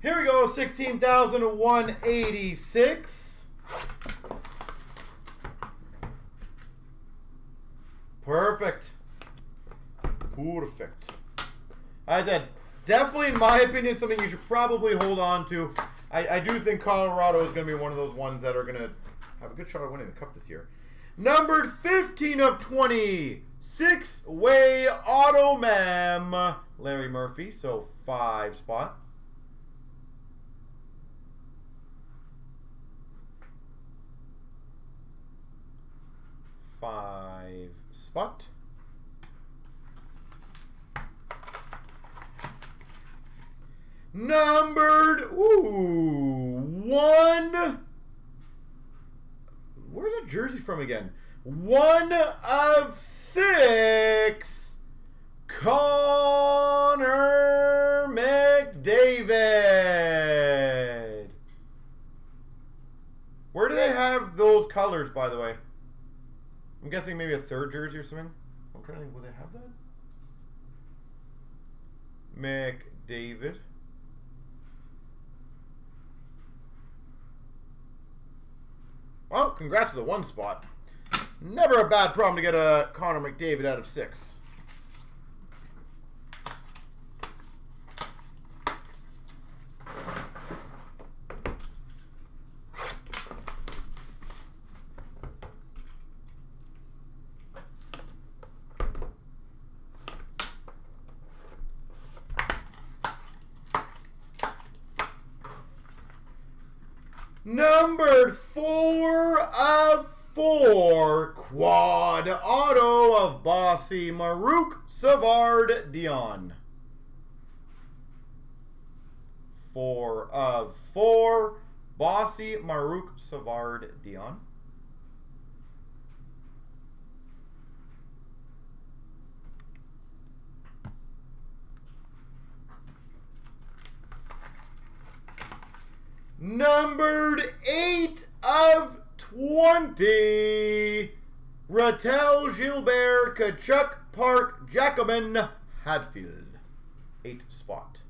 Here we go, 16,186. Perfect. Perfect. As I said, definitely, in my opinion, something you should probably hold on to. I do think Colorado is going to be one of those ones that are going to have a good shot at winning the Cup this year. Numbered 15 of 20. Six-way auto, ma'am. Larry Murphy, so 5 spot. Numbered, ooh, 1. Where's that jersey from again? 1 of 6. Connor McDavid. Where do they have those colors, by the way? I'm guessing maybe a third jersey or something. I'm trying to think, will they have that? McDavid. Well, congrats to the 1 spot. Never a bad problem to get a Connor McDavid out of 6. Numbered 4 of 4, quad auto of Bossy Marouk Savard Dion. 4 of 4, Bossy Marouk Savard Dion. Numbered 8 of 20, Rattel, Gilbert, Kachuk, Park, Jacobin, Hadfield. 8 spot.